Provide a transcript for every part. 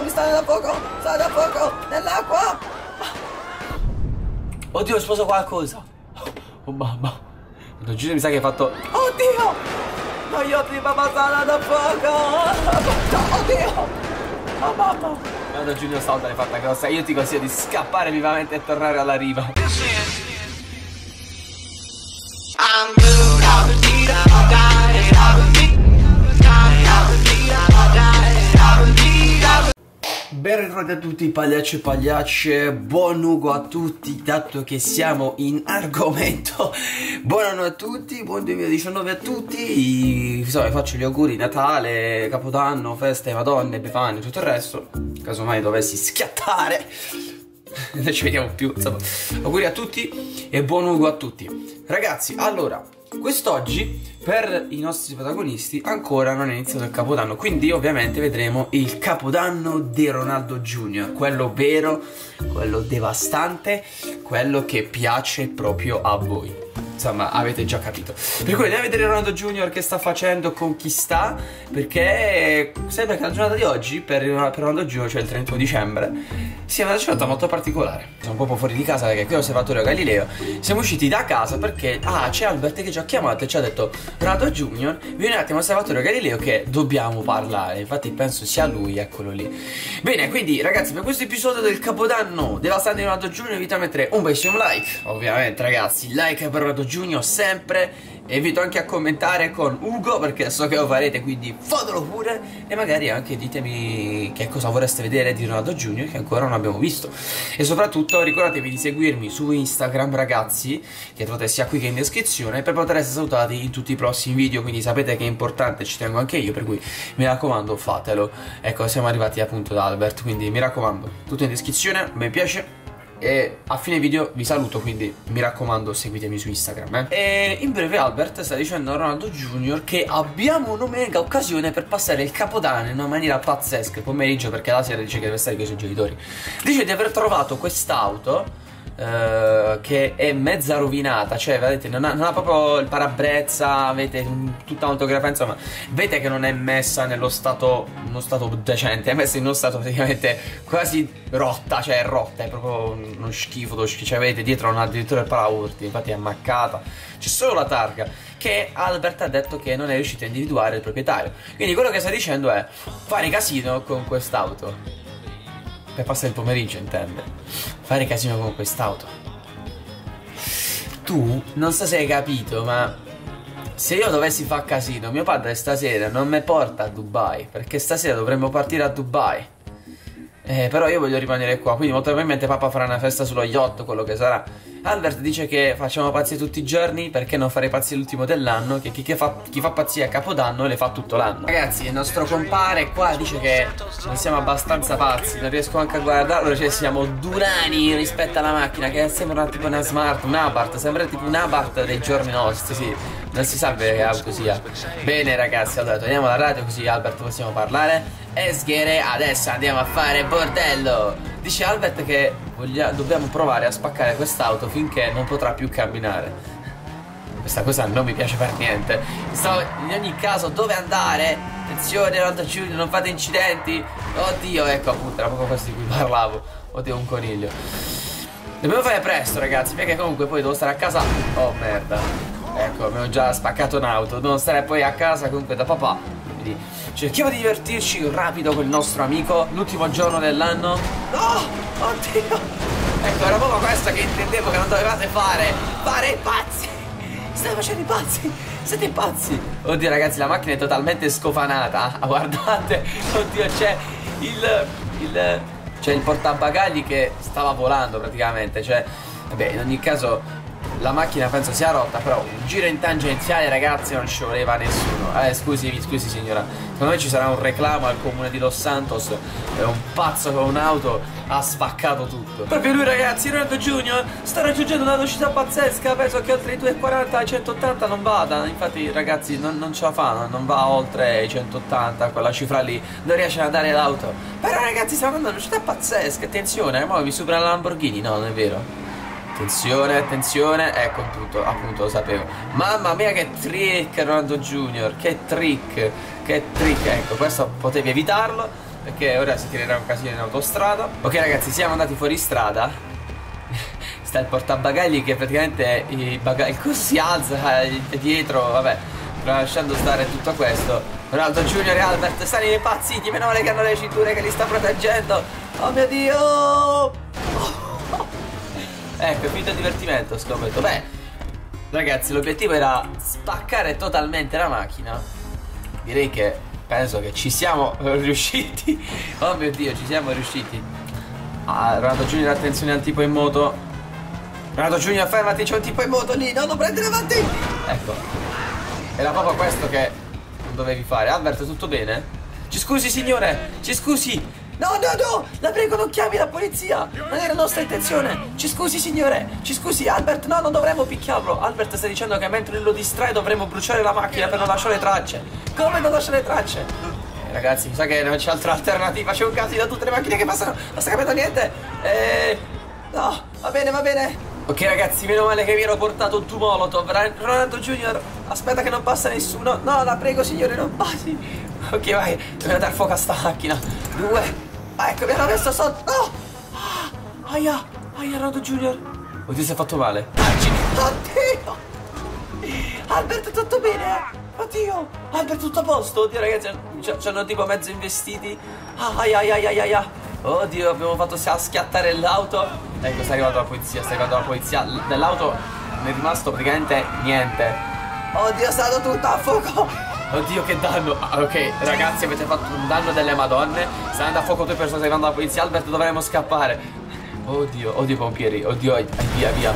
Oddio, mi sta da poco, nell'acqua! Oddio, ho sposato qualcosa! Oh mamma! Don Giulio mi sa che hai fatto... Oddio! No, io prima passata da poco! Oddio! Oh mamma! No, Don Giulio, stavolta l'hai fatta grossa, io ti consiglio di scappare vivamente e tornare alla riva! Ben ritrovati a tutti pagliacci e pagliacce, buon Ugo a tutti, dato che siamo in argomento. Buon anno a tutti, buon 2019 a tutti. Insomma, faccio gli auguri Natale, Capodanno, feste, Madonna, Epifania, tutto il resto. Casomai dovessi schiattare, non ci vediamo più. Insomma, auguri a tutti e buon Ugo a tutti. Ragazzi, allora, quest'oggi per i nostri protagonisti ancora non è iniziato il Capodanno, quindi ovviamente vedremo il Capodanno di Ronaldo Junior, quello vero, quello devastante, quello che piace proprio a voi. Insomma, avete già capito. Per cui andiamo a vedere Ronaldo Junior che sta facendo, con chi sta, perché sembra che la giornata di oggi per Ronaldo Junior, cioè il 31 dicembre, sia una giornata molto particolare. Sono proprio fuori di casa perché qui all'Osservatorio Galileo siamo usciti da casa perché c'è Albert che ci ha chiamato e ci ha detto: Ronaldo Junior, vieni un attimo all'Osservatorio Galileo che dobbiamo parlare. Infatti penso sia lui, eccolo lì. Bene, quindi ragazzi, per questo episodio del Capodanno devastante di Ronaldo Junior vi invito a mettere un bellissimo like. Ovviamente ragazzi, like per Ronaldo Junior sempre. E invito anche a commentare con Ugo, perché so che lo farete, quindi fatelo pure. E magari anche ditemi che cosa vorreste vedere di Ronaldo Junior che ancora non abbiamo visto. E soprattutto ricordatevi di seguirmi su Instagram ragazzi, che trovate sia qui che in descrizione, per poter essere salutati in tutti i prossimi video. Quindi sapete che è importante, ci tengo anche io, per cui mi raccomando fatelo. Ecco, siamo arrivati appunto da Albert, quindi mi raccomando, tutto in descrizione, mi piace. E a fine video vi saluto, quindi mi raccomando seguitemi su Instagram E in breve Albert sta dicendo a Ronaldo Junior che abbiamo una mega occasione per passare il Capodanno in una maniera pazzesca. Il pomeriggio, perché la sera dice che deve stare con i suoi genitori. Dice di aver trovato quest'auto che è mezza rovinata, cioè vedete non ha proprio il parabrezza, avete tutta un'autografia, insomma vedete che non è messa nello stato, uno stato decente, è messa in uno stato praticamente quasi rotta, cioè è rotta, è proprio uno schifo, cioè vedete dietro non ha addirittura il paraurti, infatti è ammaccata, c'è solo la targa che Albert ha detto che non è riuscito a individuare il proprietario. Quindi quello che sta dicendo è fare casino con quest'auto. Per passare il pomeriggio intende fare casino con quest'auto. Tu non so se hai capito, ma se io dovessi far casino, mio padre stasera non mi porta a Dubai, perché stasera dovremmo partire a Dubai. Però io voglio rimanere qua, quindi molto probabilmente papà farà una festa sullo yacht, quello che sarà. Albert dice che facciamo pazzie tutti i giorni, perché non fare pazzie l'ultimo dell'anno, che chi fa pazzie a Capodanno le fa tutto l'anno. Ragazzi, il nostro compare qua dice che non siamo abbastanza pazzi, non riesco anche a guardarlo, cioè siamo durani rispetto alla macchina, che sembra tipo una smart, un Abarth, sembra tipo un Abarth dei giorni nostri, sì. Non si sa che auto sia. Bene ragazzi, allora torniamo alla radio così Albert possiamo parlare. E sghere, adesso andiamo a fare bordello. Dice Albert che dobbiamo provare a spaccare quest'auto finché non potrà più camminare. Questa cosa non mi piace per niente. In ogni caso, dove andare? Attenzione, Ronaldo Junior, non fate incidenti. Oddio, ecco appunto, era proprio questo di cui parlavo. Oddio, un coniglio. Dobbiamo fare presto ragazzi, perché comunque poi devo stare a casa. Oh merda. Ecco, abbiamo già spaccato un'auto. Devo stare poi a casa comunque da papà. Quindi cerchiamo di divertirci rapido col nostro amico. L'ultimo giorno dell'anno. No, oddio. Ecco, era proprio questo che intendevo che non dovevate fare. Fare i pazzi. State facendo i pazzi. Siete pazzi. Oddio ragazzi, la macchina è totalmente scofanata. Guardate. Oddio, c'è il portabagagli che stava volando praticamente. Cioè, vabbè, in ogni caso la macchina penso sia rotta, però un giro in tangenziale ragazzi non ci voleva nessuno. Scusi signora, secondo me ci sarà un reclamo al comune di Los Santos. È un pazzo con un'auto, ha spaccato tutto. Proprio lui ragazzi, Ronaldo Junior sta raggiungendo una velocità pazzesca. Penso che oltre i 240 ai 180 non vada. Infatti ragazzi non ce la fa, non va oltre i 180, quella cifra lì non riesce ad andare l'auto. Però ragazzi stiamo andando a una velocità pazzesca. Attenzione, ora mi supera la Lamborghini. No, non è vero. Attenzione, attenzione, ecco tutto, appunto lo sapevo. Mamma mia che trick Ronaldo Junior, che trick, ecco, questo potevi evitarlo. perché ora si creerà un casino in autostrada. Ok ragazzi, siamo andati fuori strada. Sta il portabagagli che praticamente il coso si alza dietro, vabbè, lasciando stare tutto questo. Ronaldo Junior e Albert stanno impazziti, meno male che hanno le cinture che li sta proteggendo. Oh mio Dio! Ecco, è finito il divertimento sto momento. Beh, ragazzi, l'obiettivo era spaccare totalmente la macchina. Direi che penso che ci siamo riusciti. Oh mio Dio, ci siamo riusciti. Ah, Ronaldo Junior, attenzione al tipo in moto. Ronaldo Junior, fermati, c'è un tipo in moto lì, no, non prendere avanti. Ecco. Era proprio questo che non dovevi fare. Albert, tutto bene? Ci scusi signore, ci scusi. No, no, no, la prego non chiami la polizia, non era nostra intenzione. Ci scusi signore, ci scusi Albert, no, non dovremmo picchiarlo. Albert sta dicendo che mentre lo distrae dovremmo bruciare la macchina per non lasciare tracce. Come non lasciare tracce? Ragazzi, mi sa che non c'è altra alternativa, c'è un casino da tutte le macchine che passano, non sta capendo niente. No, va bene, va bene. Ok ragazzi, meno male che mi ero portato un molotov. Ronaldo Junior, aspetta che non passa nessuno. No, la prego signore, non passi. Ok, vai, dobbiamo dar fuoco a sta macchina. Due, ecco, mi hanno messo sotto. No, ah, aia, aia, Ronaldo Junior. Oddio, si è fatto male. Oddio, Albert tutto bene? Oddio, Albert tutto a posto? Oddio ragazzi, c'hanno tipo mezzo investiti. Aia, aia, aia, aia. Oddio, abbiamo fatto schiattare l'auto. Ecco, sta arrivando la polizia, sta arrivando la polizia. Dell'auto non è rimasto praticamente niente. Oddio, è stato tutto a fuoco. Oddio, che danno. Ok, ragazzi, avete fatto un danno delle madonne. Sta andando a fuoco due persone, sta arrivando la polizia. Albert, dovremmo scappare. Oddio, oddio i pompieri, oddio, via, via.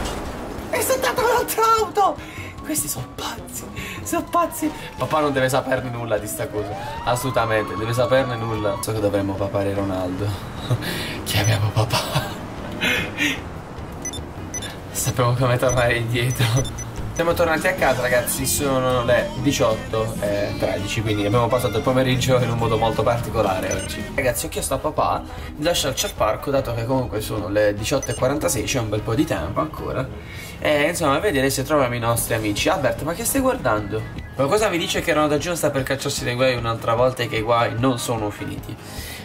È saltata un'altra auto. Questi sono pazzi, sono pazzi. Papà non deve saperne nulla di sta cosa, assolutamente, deve saperne nulla. So che dovremmo papare Ronaldo. Chiamiamo papà. Sappiamo come tornare indietro. Siamo tornati a casa ragazzi, sono le 18:13, quindi abbiamo passato il pomeriggio in un modo molto particolare oggi. Ragazzi, ho chiesto a papà di lasciarci al parco, dato che comunque sono le 18:46, c'è un bel po' di tempo ancora. E insomma, a vedere se troviamo i nostri amici. Albert, ma che stai guardando? Qualcosa mi dice che Ronaldo Junior sta per cacciarsi dai guai un'altra volta e che i guai non sono finiti.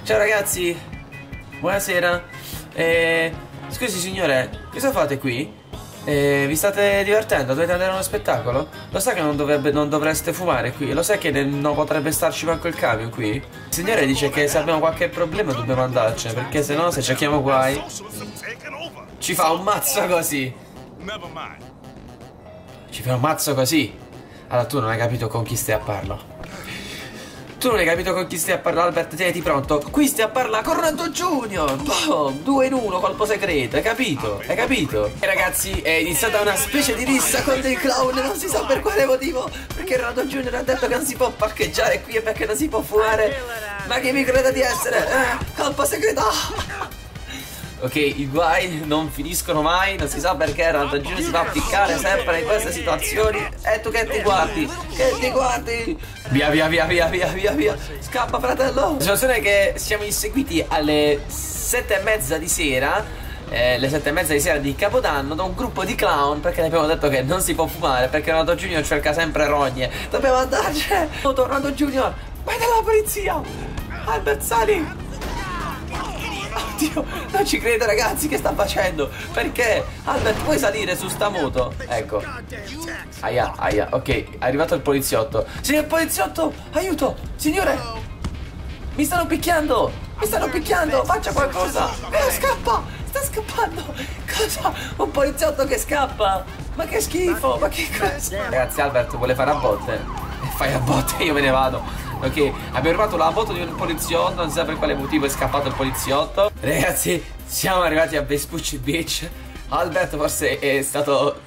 Ciao ragazzi, buonasera. Scusi signore, cosa fate qui? Vi state divertendo? Dovete andare a uno spettacolo? Lo sai che non dovreste fumare qui? Lo sai che non potrebbe starci manco il camion qui? Il signore dice che se abbiamo qualche problema dobbiamo andarcene, perché se no, se cerchiamo guai, ci fa un mazzo così. Ci fai un mazzo così. Allora tu non hai capito con chi stai a parlo. Tu non hai capito con chi stai a parlare, Albert. Tieniti pronto. Qui stai a parlare con Ronaldo Junior. Oh, 2 in 1, colpo segreto. Hai capito? Hai capito? E ragazzi, è iniziata una specie di rissa con dei clown. Non si sa per quale motivo. Perché Ronaldo Junior ha detto che non si può parcheggiare qui e perché non si può fumare. Ma chi mi crede di essere? Colpo segreto. Ok, i guai non finiscono mai, non si sa perché Ronaldo Junior si fa appiccare sempre in queste situazioni. E tu che ti guardi? Che ti guardi? Via, via, via, via, via, via, via. Scappa, fratello. La situazione è che siamo inseguiti alle 7:30 di sera, le 7:30 di sera di Capodanno, da un gruppo di clown, perché ne abbiamo detto che non si può fumare, perché Ronaldo Junior cerca sempre rogne. Dobbiamo andarci. Ronaldo Junior, vai dalla polizia. Albert, sali. Oddio, non ci credo ragazzi, che sta facendo? Perché? Albert, puoi salire su sta moto? Ecco. Aia, aia, ok, è arrivato il poliziotto. Signor poliziotto, aiuto, signore. Mi stanno picchiando, mi stanno picchiando, faccia qualcosa. Scappa, sta scappando. Cosa? Un poliziotto che scappa? Ma che schifo, ma che cosa? Ragazzi, Albert vuole fare a botte. Fai a botte, io me ne vado. Ok, abbiamo rubato la moto di un poliziotto, non si sa per quale motivo è scappato il poliziotto. Ragazzi, siamo arrivati a Vespucci Beach. Albert forse è stato,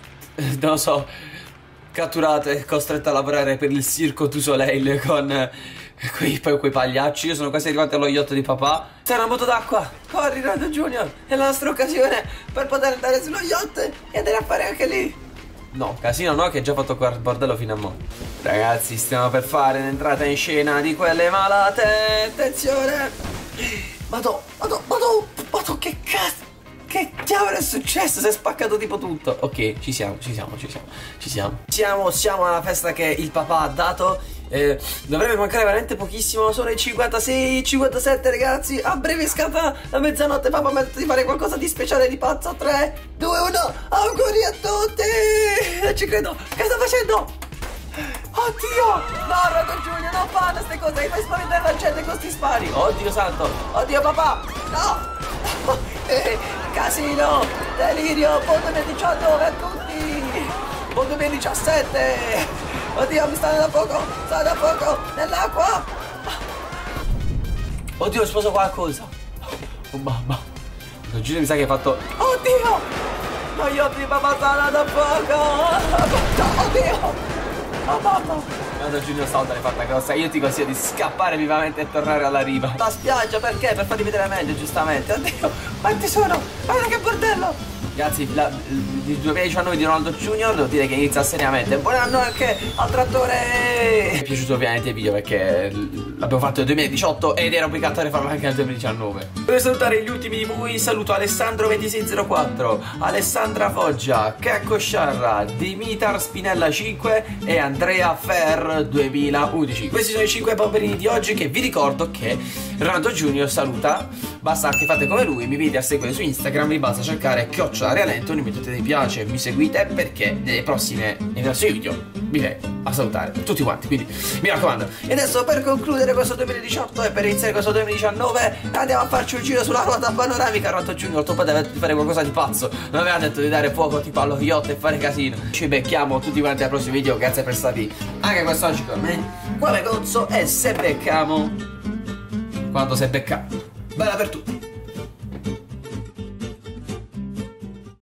non so, catturato e costretto a lavorare per il Circo du Soleil con quei pagliacci. Io sono quasi arrivato allo yacht di papà. C'è una moto d'acqua, corri Ronaldo Junior, è la nostra occasione per poter andare sullo yacht e andare a fare anche lì. No, casino no, che ho già fatto qua il bordello fino a mo'. Ragazzi, stiamo per fare un'entrata in scena di quelle malate. Attenzione. Madò, madò, madò, madò, che cazzo. Che diavolo è successo? Si è spaccato tipo tutto. Ok, ci siamo alla festa che il papà ha dato. Dovrebbe mancare veramente pochissimo. Sono i 56-57 ragazzi. A breve scatta la mezzanotte. Papà mi ha detto di fare qualcosa di speciale di pazzo. 3, 2, 1. Auguri a tutti. Non ci credo. Che sta facendo? Oddio! No, Ronaldo Junior, non fanno queste cose. Mi fai spaventare la gente con sti spari. Oddio santo. Oddio papà. No. Casino. Delirio. Buon 2018 a tutti. Buon 2017. Oddio, mi stanno da poco, nell'acqua. Oddio, ho sposo qualcosa. Oh mamma. Non giuro, mi sa che hai fatto. Oddio! No, io ti papà stanno da poco. Oddio! Oh mamma! Quando Giulio stavolta l'hai fatta grossa, io ti consiglio di scappare vivamente e tornare alla riva. La spiaggia perché? Per farti vedere meglio, giustamente. Oddio, quanti sono? Guarda che bordello! Ragazzi, il 2019 di Ronaldo Junior devo dire che inizia seriamente. Buon anno anche al trattore. Mi è piaciuto ovviamente il video perché l'abbiamo fatto nel 2018 ed era obbligatorio farlo anche nel 2019. Per salutare gli ultimi di voi saluto Alessandro2604, Alessandra Foggia, Cacco Sciarra, Dimitar Spinella5 e Andrea Fer 2011. Questi sono i 5 poverini di oggi che vi ricordo che Ronaldo Junior saluta. Basta anche fate come lui, mi video a seguire su Instagram, vi basta cercare Chioccia Realento, mi mettete mi piace, mi seguite perché nei prossimi video vi vengo a salutare tutti quanti, quindi mi raccomando. E adesso per concludere questo 2018 e per iniziare questo 2019 andiamo a farci un giro sulla ruota panoramica. Ronaldo Junior, tuo padre aveva detto di fare qualcosa di pazzo, non aveva detto di dare fuoco tipo allo yacht e fare casino. Ci becchiamo tutti quanti al prossimo video, grazie per stati anche quest'oggi con me, come Gonzo, e se beccamo quando se becca bella per tutti.